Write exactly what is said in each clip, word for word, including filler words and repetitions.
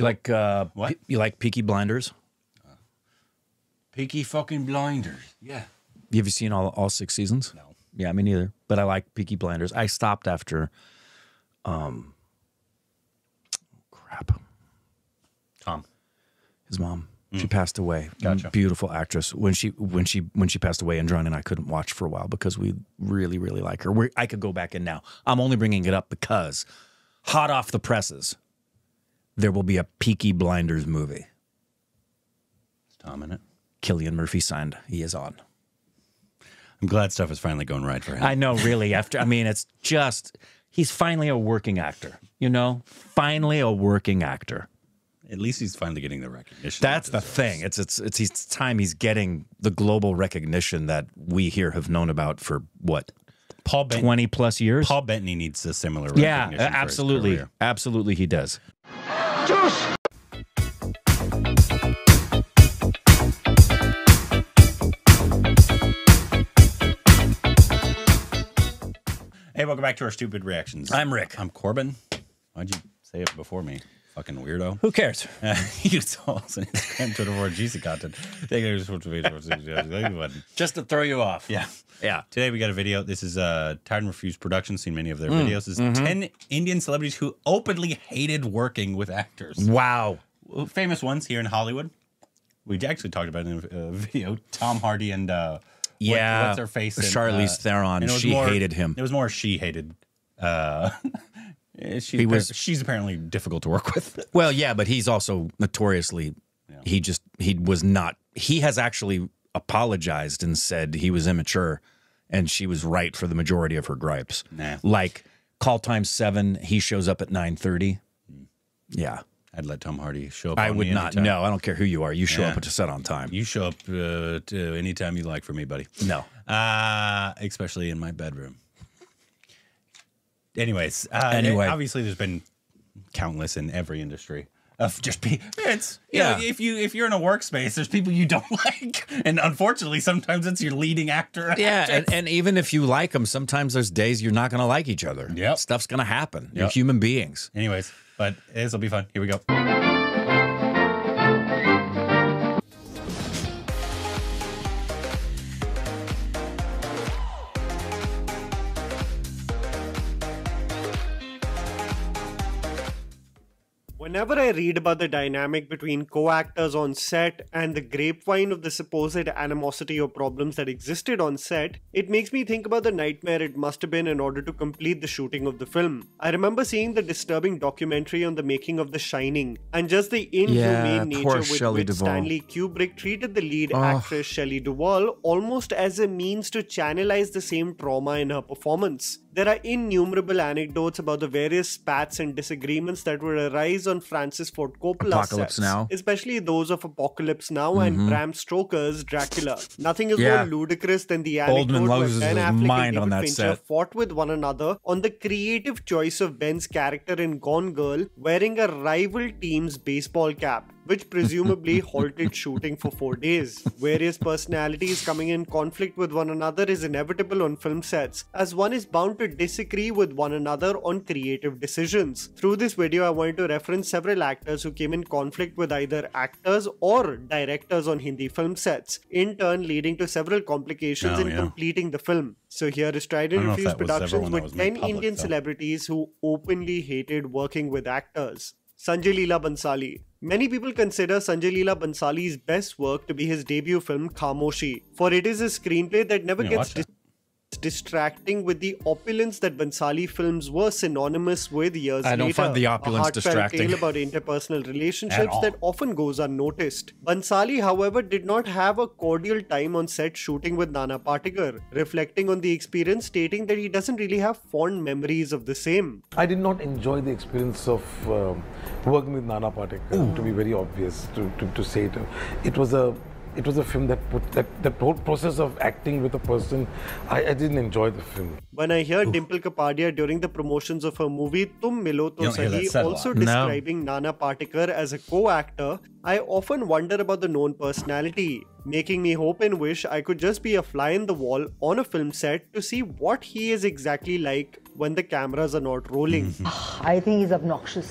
You like uh, what? You like Peaky Blinders? Uh, Peaky fucking Blinders. Yeah. Have you seen all all six seasons? No. Yeah, me neither. But I like Peaky Blinders. I stopped after. Um. Crap. Tom. His mom. Mm. She passed away. Gotcha. Beautiful actress. When she when she when she passed away, and John and I couldn't watch for a while because we really really like her. We're, I could go back in now. I'm only bringing it up because, hot off the presses, there will be a Peaky Blinders movie. Is Tom in it? Cillian Murphy signed. He is on. I'm glad stuff is finally going right for him. I know, really. After I mean, it's just he's finally a working actor. You know, finally a working actor. At least he's finally getting the recognition. That's the thing. It's it's it's it's time he's getting the global recognition that we here have known about for what, Paul Bettany, twenty plus years. Paul Bettany needs a similar recognition. Yeah, absolutely, for his career. Absolutely, he does. Juice. Hey, welcome back to our Stupid Reactions. I'm Rick. I'm Corbin. Why'd you say it before me? Fucking weirdo. Who cares? Uh, you told us on Instagram, Twitter, or G C content. Just to throw you off. Yeah. Yeah. Today we got a video. This is uh, Tired and Refused Productions. Seen many of their mm. videos. This is mm -hmm. ten Indian celebrities who openly hated working with actors. Wow. Famous ones here in Hollywood. We actually talked about it in a video. Tom Hardy and... Uh, Yeah, what, what's her face? In, Charlize uh, Theron. She more, hated him. It was more she hated. Uh, she was. She's apparently difficult to work with. Well, yeah, but he's also notoriously. Yeah. He just he was not. He has actually apologized and said he was immature, and she was right for the majority of her gripes. Nah. Like call time seven, he shows up at nine thirty. Mm. Yeah. I'd let Tom Hardy show up on I would not. Anytime. No, I don't care who you are. You show yeah. up to set on time. You show up uh, to any time you like for me, buddy. No. Uh, especially in my bedroom. Anyways. Uh, anyway. Obviously, there's been countless in every industry. Of just be, it's you yeah. know, if you if you're in a workspace, there's people you don't like, and unfortunately, sometimes it's your leading actor. Yeah, and, and even if you like them, sometimes there's days you're not gonna like each other. Yeah, stuff's gonna happen. Yep. You're human beings. Anyways, but this will be fun. Here we go. Whenever I read about the dynamic between co-actors on set and the grapevine of the supposed animosity or problems that existed on set, it makes me think about the nightmare it must have been in order to complete the shooting of the film. I remember seeing the disturbing documentary on the making of The Shining and just the inhumane yeah, nature with Shelley which Duvall. Stanley Kubrick treated the lead oh. actress Shelley Duvall almost as a means to channelize the same trauma in her performance. There are innumerable anecdotes about the various spats and disagreements that would arise on Francis Ford Coppola's Apocalypse sets, Now, especially those of Apocalypse Now mm-hmm. and Bram Stoker's Dracula. Nothing is yeah. more ludicrous than the anecdote where Ben Affleck and David Fincher set. fought with one another on the creative choice of Ben's character in Gone Girl wearing a rival team's baseball cap, which presumably halted shooting for four days. Various personalities coming in conflict with one another is inevitable on film sets, as one is bound to disagree with one another on creative decisions. Through this video, I wanted to reference several actors who came in conflict with either actors or directors on Hindi film sets, in turn leading to several complications oh, in yeah. completing the film. So here is Tried and Refused Productions with ten public, Indian though. celebrities who openly hated working with actors. Sanjay Leela Bansali. Many people consider Sanjay Leela Bansali's best work to be his debut film Khamoshi, for it is a screenplay that never yeah, gets dis that. distracting with the opulence that Bansali films were synonymous with years I later. I don't find the opulence a distracting. Tale about interpersonal relationships that often goes unnoticed. Bansali, however, did not have a cordial time on set shooting with Nana Patekar, reflecting on the experience, stating that he doesn't really have fond memories of the same. I did not enjoy the experience of. Uh, Working with Nana Patekar, to be very obvious, to, to, to say it, it was a it was a film that put that the whole process of acting with a person, I, I didn't enjoy the film. When I hear Oof. Dimple Kapadia during the promotions of her movie Tum Milo To Sahi also describing no. Nana Patekar as a co-actor, I often wonder about the known personality, making me hope and wish I could just be a fly in the wall on a film set to see what he is exactly like when the cameras are not rolling. I think he's obnoxious.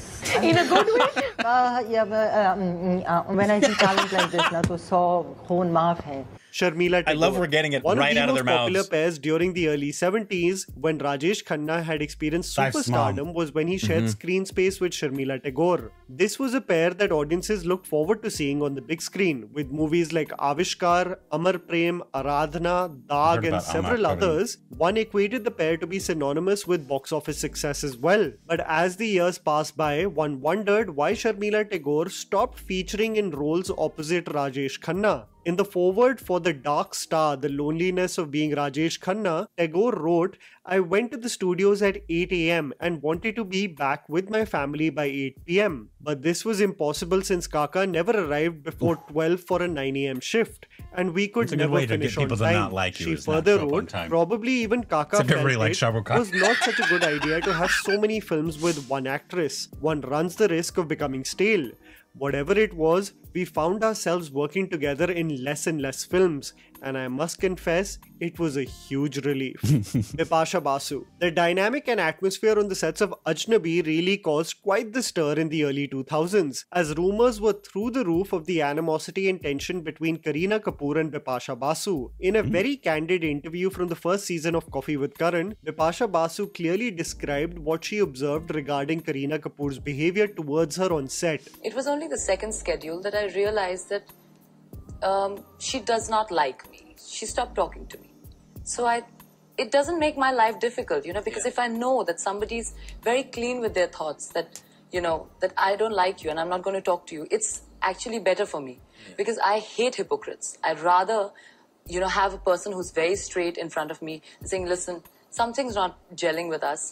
In a good way? Uh, yeah, but, um, uh, when I see talent like this, na, to saw khon maaf hai. Sharmila Tagore. I love we're getting it right out of their mouths. One of the most popular pairs during the early seventies, when Rajesh Khanna had experienced superstardom, was when he shared mm-hmm. screen space with Sharmila Tagore. This was a pair that audiences looked forward to seeing on the big screen, with movies like Avishkar, Amar Prem, Aradhana, Daag, and several Amar, others. One equated the pair to be synonymous with box office success as well. But as the years passed by, one wondered why Sharmila Tagore stopped featuring in roles opposite Rajesh Khanna. In the foreword for The Dark Star, The Loneliness of Being Rajesh Khanna, Tagore wrote, "I went to the studios at eight A M and wanted to be back with my family by eight P M But this was impossible since Kaka never arrived before twelve for a nine A M shift, and we could never finish on time." Like you, she further wrote, "Probably even Kaka felt like it was not such a good idea to have so many films with one actress. One runs the risk of becoming stale. Whatever it was, we found ourselves working together in less and less films, and I must confess, it was a huge relief." Bipasha Basu. The dynamic and atmosphere on the sets of Ajnabi really caused quite the stir in the early two thousands, as rumours were through the roof of the animosity and tension between Kareena Kapoor and Bipasha Basu. In a very candid interview from the first season of Coffee with Karan, Bipasha Basu clearly described what she observed regarding Kareena Kapoor's behaviour towards her on set. "It was only the second schedule that I realized that Um, she does not like me. She stopped talking to me. So I, it doesn't make my life difficult, you know, because yeah. if I know that somebody's very clean with their thoughts, that, you know, that I don't like you and I'm not going to talk to you, it's actually better for me yeah. because I hate hypocrites. I'd rather, you know, have a person who's very straight in front of me saying, listen, something's not gelling with us.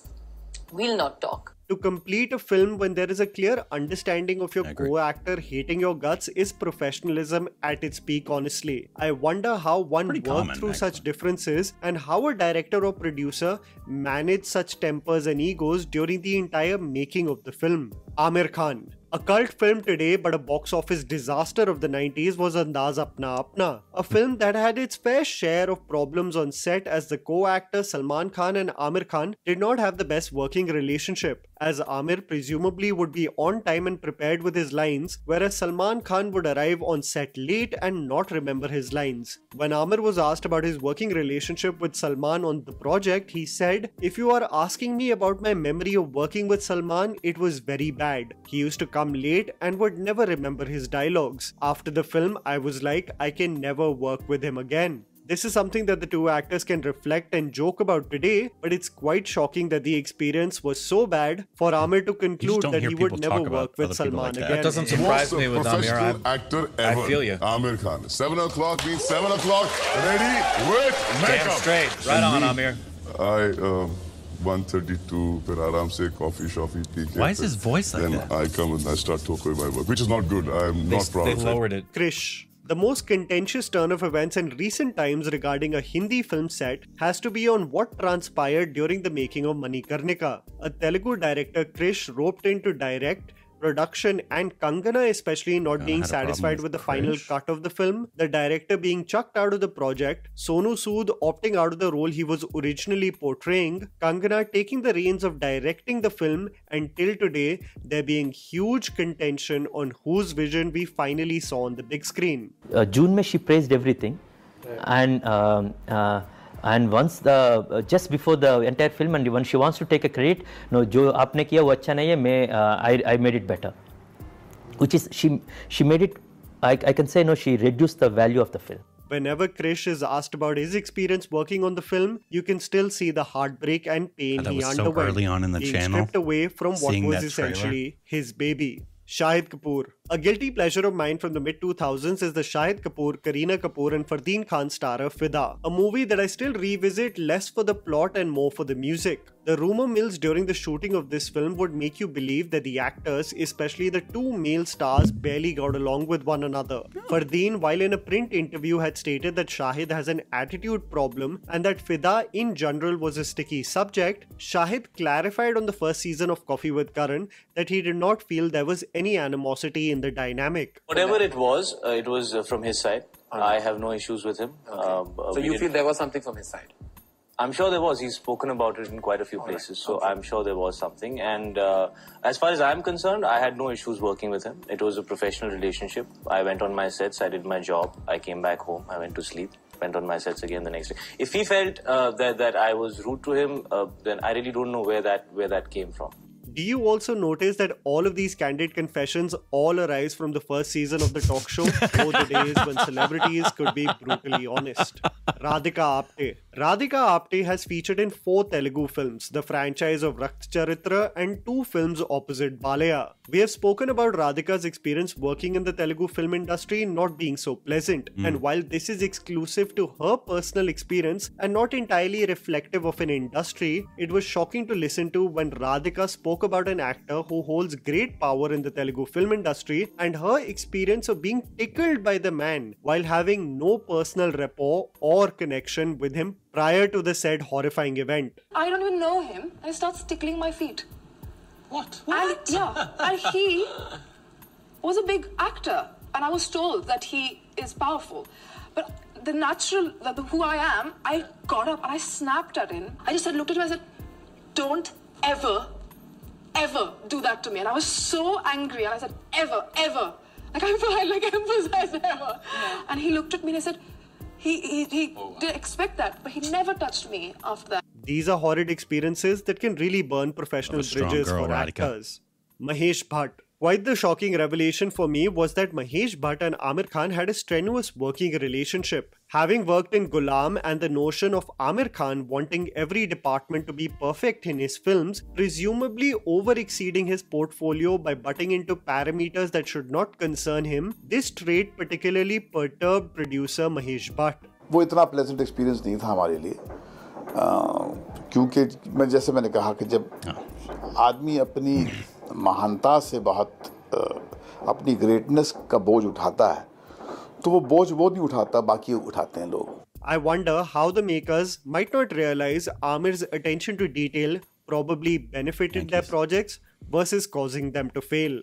We'll not talk." To complete a film when there is a clear understanding of your co-actor hating your guts is professionalism at its peak, honestly. I wonder how one Pretty worked common, through actually. such differences and how a director or producer managed such tempers and egos during the entire making of the film. Aamir Khan. A cult film today but a box office disaster of the nineties was Andaz Apna Apna, a film that had its fair share of problems on set as the co-actor Salman Khan and Aamir Khan did not have the best working relationship, as Aamir presumably would be on time and prepared with his lines, whereas Salman Khan would arrive on set late and not remember his lines. When Aamir was asked about his working relationship with Salman on the project, he said, "If you are asking me about my memory of working with Salman, it was very bad. He used to come late and would never remember his dialogues. After the film, I was like, I can never work with him again." This is something that the two actors can reflect and joke about today, but it's quite shocking that the experience was so bad for Aamir to conclude that he would never work with Salman like that. again. That doesn't surprise me with Aamir. I'm, actor ever, I feel you. Aamir Khan. seven o'clock means seven o'clock, ready with makeup. Damn straight. Right on, Aamir. I, um... Uh... one thirty-two, but Aram say coffee, shoppy, P K. Why is his voice like then that? Then I come and I start talking about my work, which is not good. I am they, not proud of it. They lowered it. Krish. The most contentious turn of events in recent times regarding a Hindi film set has to be on what transpired during the making of Mani Karnika. A Telugu director, Krish, roped in to direct, production and Kangana especially not being satisfied with the final cut of the film, the director being chucked out of the project, Sonu Sood opting out of the role he was originally portraying, Kangana taking the reins of directing the film, and till today, there being huge contention on whose vision we finally saw on the big screen. Uh, June mein she praised everything, yeah. and um, uh, and once the uh, just before the entire film, and when she wants to take a credit, no, jo aapne kiya wo acha nahi hai, main, uh, I, I made it better, which is she she made it. I, I can say no, she reduced the value of the film. Whenever Krish is asked about his experience working on the film, you can still see the heartbreak and pain he underwent. That was so early on in the channel. He stripped away from what was essentially his baby. Shahid Kapoor. A guilty pleasure of mine from the mid two thousands is the Shahid Kapoor, Kareena Kapoor and Fardeen Khan starrer Fida, a movie that I still revisit less for the plot and more for the music. The rumour mills during the shooting of this film would make you believe that the actors, especially the two male stars, barely got along with one another. Fardeen, while in a print interview, had stated that Shahid has an attitude problem and that Fida in general was a sticky subject. Shahid clarified on the first season of Coffee with Karan that he did not feel there was any animosity in the dynamic. Whatever it was, uh, it was uh, from his side. Okay. I have no issues with him. Okay. Um, so you feel there was something from his side? I'm sure there was. He's spoken about it in quite a few All places, right. so okay. I'm sure there was something. And uh, as far as I'm concerned, I had no issues working with him. It was a professional relationship. I went on my sets, I did my job, I came back home, I went to sleep, went on my sets again the next day. If he felt uh, that that I was rude to him, uh, then I really don't know where that where that came from. Do you also notice that all of these candid confessions all arise from the first season of the talk show? Oh, the days when celebrities could be brutally honest. Radhika Apte. Radhika Apte has featured in four Telugu films, the franchise of Rakt Charitra and two films opposite Balaya. We have spoken about Radhika's experience working in the Telugu film industry not being so pleasant. Mm. And while this is exclusive to her personal experience and not entirely reflective of an industry, it was shocking to listen to when Radhika spoke about an actor who holds great power in the Telugu film industry and her experience of being tickled by the man while having no personal rapport or connection with him prior to the said horrifying event. I don't even know him and he starts tickling my feet. What? What? And, yeah, and he was a big actor and I was told that he is powerful. But the natural, the, the, who I am, I got up and I snapped at him. I just said, looked at him and I said, don't ever, ever do that to me. And I was so angry and I said, ever, ever. Like I felt like emphasized ever. Yeah. And he looked at me and I said, He, he, he oh, wow. did expect that, but he never touched me after that. These are horrid experiences that can really burn professional bridges girl, for Radhika. actors. Mahesh Bhatt. Quite the shocking revelation for me was that Mahesh Bhatt and Aamir Khan had a strenuous working relationship. Having worked in Ghulam and the notion of Aamir Khan wanting every department to be perfect in his films, presumably over-exceeding his portfolio by butting into parameters that should not concern him, this trait particularly perturbed producer Mahesh Bhatt. It was not a pleasant experience for us. क्योंकि मैं जैसे मैंने कहा कि जब आदमी अपनी महानता से बहुत अपनी ग्रेटनेस का बोझ उठाता है तो वो बोझ वो नहीं उठाता बाकी उठाते हैं लोग. I wonder how the makers might not realize Aamir's attention to detail probably benefited their projects versus causing them to fail.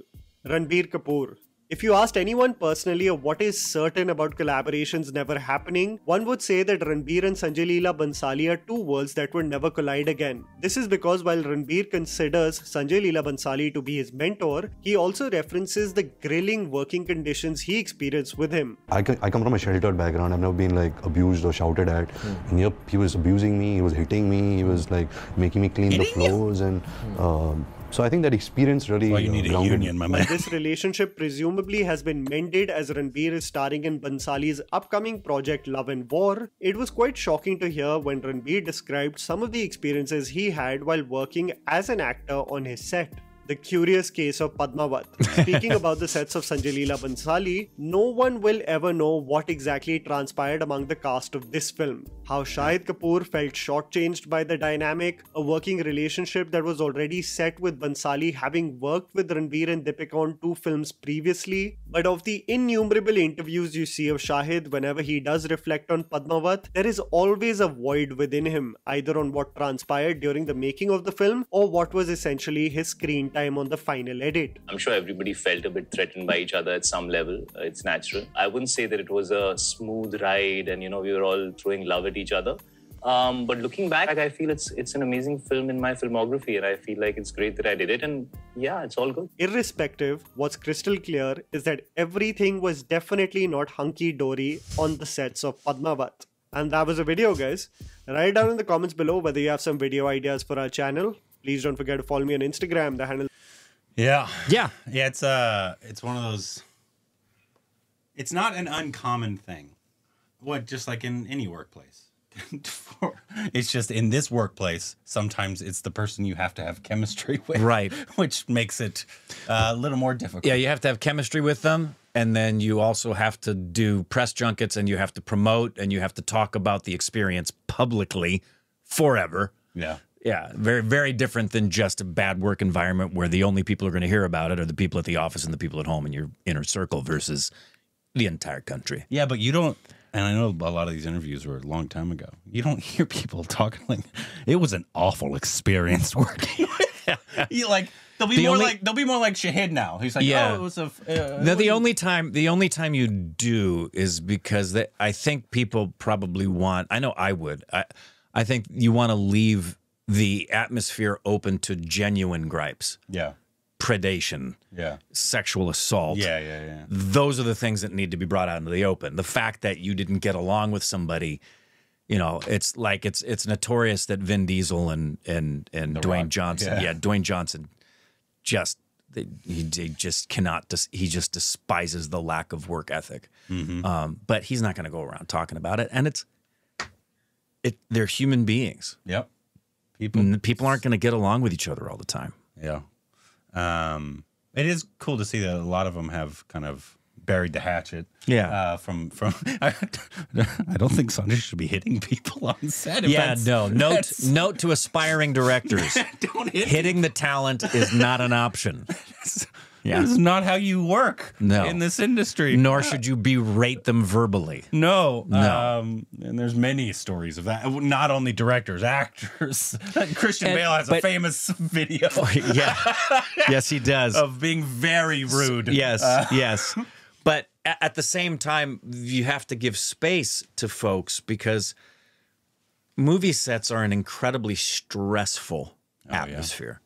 Ranbir Kapoor. If you asked anyone personally of what is certain about collaborations never happening, one would say that Ranbir and Sanjay Leela Bansali are two worlds that would never collide again. This is because while Ranbir considers Sanjay Leela Bansali to be his mentor, he also references the grilling working conditions he experienced with him. I, I come from a sheltered background. I've never been like abused or shouted at. Mm. And yep, he was abusing me, he was hitting me, he was like making me clean hitting the floors you? and... Mm. Uh, So I think that experience really well, you need a union, my man. This relationship presumably has been mended as Ranbir is starring in Bansali's upcoming project Love and War. It was quite shocking to hear when Ranbir described some of the experiences he had while working as an actor on his set. The Curious Case of Padmaavat. Speaking about the sets of Sanjay Leela Bansali, no one will ever know what exactly transpired among the cast of this film. How Shahid Kapoor felt shortchanged by the dynamic, a working relationship that was already set with Bansali having worked with Ranbir and Deepika on two films previously. But of the innumerable interviews you see of Shahid whenever he does reflect on Padmaavat, there is always a void within him, either on what transpired during the making of the film or what was essentially his screen time on the final edit. I'm sure everybody felt a bit threatened by each other at some level. Uh, it's natural. I wouldn't say that it was a smooth ride and, you know, we were all throwing love at each other. Um, but looking back, I feel it's it's an amazing film in my filmography and I feel like it's great that I did it and yeah, it's all good. Irrespective, what's crystal clear is that everything was definitely not hunky-dory on the sets of Padmaavat. And that was the video, guys. Write down in the comments below whether you have some video ideas for our channel. Please don't forget to follow me on Instagram. The handle. Yeah, yeah, yeah. It's uh, it's one of those. It's not an uncommon thing. What, just like in any workplace. It's just in this workplace. Sometimes it's the person you have to have chemistry with, right? Which makes it uh, a little more difficult. Yeah, you have to have chemistry with them. And then you also have to do press junkets and you have to promote and you have to talk about the experience publicly forever. Yeah. Yeah, very, very different than just a bad work environment where the only people who are going to hear about it are the people at the office and the people at home in your inner circle versus the entire country. Yeah, but you don't, and I know a lot of these interviews were a long time ago, you don't hear people talking like, it was an awful experience working with you. Like, they'll be, the more only, like, they'll be more like Shahid now. He's like, yeah. oh, it was a... Uh, no, the, only time, the only time you do is because they, I think people probably want, I know I would, I I think you want to leave the atmosphere open to genuine gripes. Yeah. Predation. Yeah. Sexual assault. Yeah, yeah, yeah. Those are the things that need to be brought out into the open. The fact that you didn't get along with somebody, you know, it's like it's it's notorious that Vin Diesel and and and the Dwayne Rock. Johnson, yeah. yeah, Dwayne Johnson, just they, he, they just cannot. Dis, he just despises the lack of work ethic. Mm-hmm. Um, but he's not going to go around talking about it. And it's it. They're human beings. Yep. People and people aren't going to get along with each other all the time. Yeah. Um, it is cool to see that a lot of them have kind of buried the hatchet. Yeah. Uh, from from, I, I don't think Sanjay should be hitting people on set. Yeah. No. Note note to aspiring directors: don't hit hitting the talent is not an option. Yeah. This is not how you work. No. In this industry. Nor should you berate them verbally. No. No. Um, and there's many stories of that. Not only directors, actors. Christian and, Bale has but, a famous video. Yeah. Yes, he does. Of being very rude. Yes. Uh, yes. But at the same time, you have to give space to folks because movie sets are an incredibly stressful oh, atmosphere.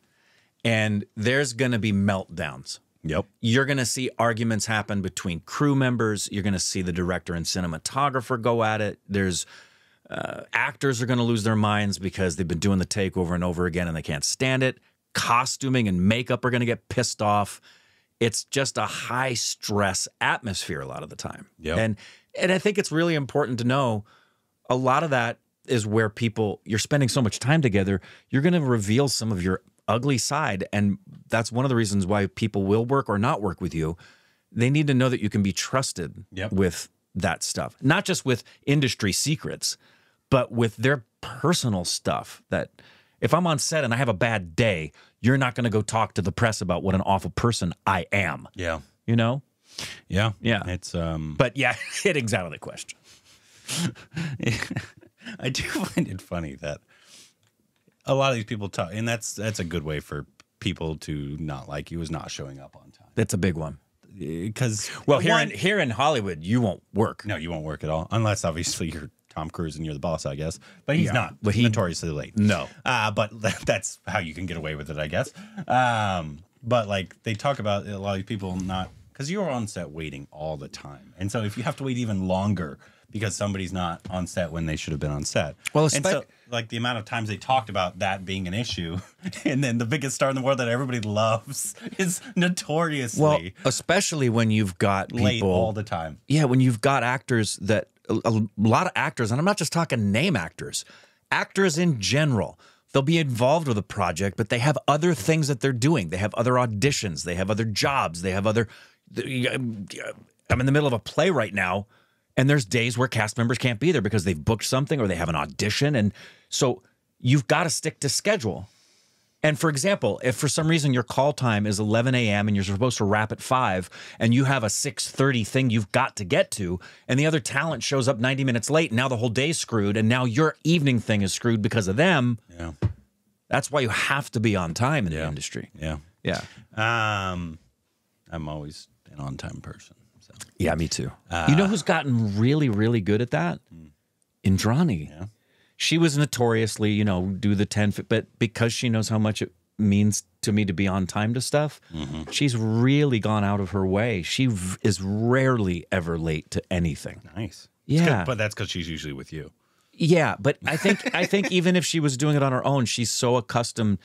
Yeah. And there's going to be meltdowns. Yep. You're going to see arguments happen between crew members. You're going to see the director and cinematographer go at it. There's uh, actors are going to lose their minds because they've been doing the take over and over again and they can't stand it. Costuming and makeup are going to get pissed off. It's just a high stress atmosphere a lot of the time. Yep. And and I think it's really important to know a lot of that is where people, you're spending so much time together, you're going to reveal some of your ugly side. And that's one of the reasons why people will work or not work with you. They need to know that you can be trusted yep. with that stuff, not just with industry secrets, but with their personal stuff. That if I'm on set and I have a bad day, you're not going to go talk to the press about what an awful person I am. Yeah. You know? Yeah. Yeah. It's, um, but yeah, hitting's out of the question. I do find it funny that a lot of these people talk, and that's, that's a good way for people to not like you is not showing up on time. That's a big one. Because, well, here in, here in Hollywood, you won't work. No, you won't work at all. Unless obviously you're Tom Cruise and you're the boss, I guess. But he's yeah, not but he, notoriously late. No. Uh, but that, that's how you can get away with it, I guess. Um, but like they talk about a lot of people not, because you're on set waiting all the time. And so if you have to wait even longer because somebody's not on set when they should have been on set. Well, and so, like the amount of times they talked about that being an issue. And then the biggest star in the world that everybody loves is notoriously. Well, especially when you've got people. Late all the time. Yeah, when you've got actors that. A lot of actors, and I'm not just talking name actors, actors in general, they'll be involved with a project, but they have other things that they're doing. They have other auditions. They have other jobs. They have other, I'm in the middle of a play right now, and there's days where cast members can't be there because they've booked something or they have an audition. And so you've got to stick to schedule. And for example, if for some reason your call time is eleven A M and you're supposed to wrap at five and you have a six thirty thing you've got to get to and the other talent shows up ninety minutes late, now the whole day's screwed and now your evening thing is screwed because of them. Yeah. That's why you have to be on time in yeah. the industry. Yeah. Yeah. Um, I'm always an on-time person. So. Yeah, me too. Uh, you know who's gotten really, really good at that? Mm. Indrani. Yeah. She was notoriously, you know, do the ten, but because she knows how much it means to me to be on time to stuff, mm-hmm. she's really gone out of her way. She is rarely ever late to anything. Nice. Yeah. But that's because she's usually with you. Yeah. But I think, I think even if she was doing it on her own, she's so accustomed.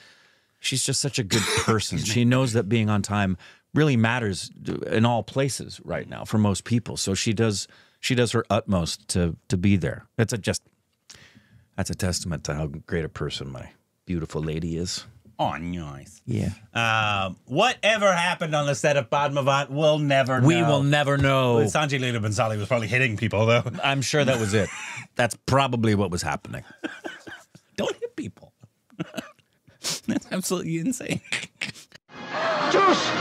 She's just such a good person. She knows that being on time really matters in all places right now for most people. So she does, she does her utmost to, to be there. It's a just... That's a testament to how great a person my beautiful lady is. Oh, nice. Yeah. Um, whatever happened on the set of Padmaavat, we'll never know. We will never know. Well, Sanjay Leela Bansali was probably hitting people, though. I'm sure that was it. That's probably what was happening. Don't hit people. That's absolutely insane. Juice!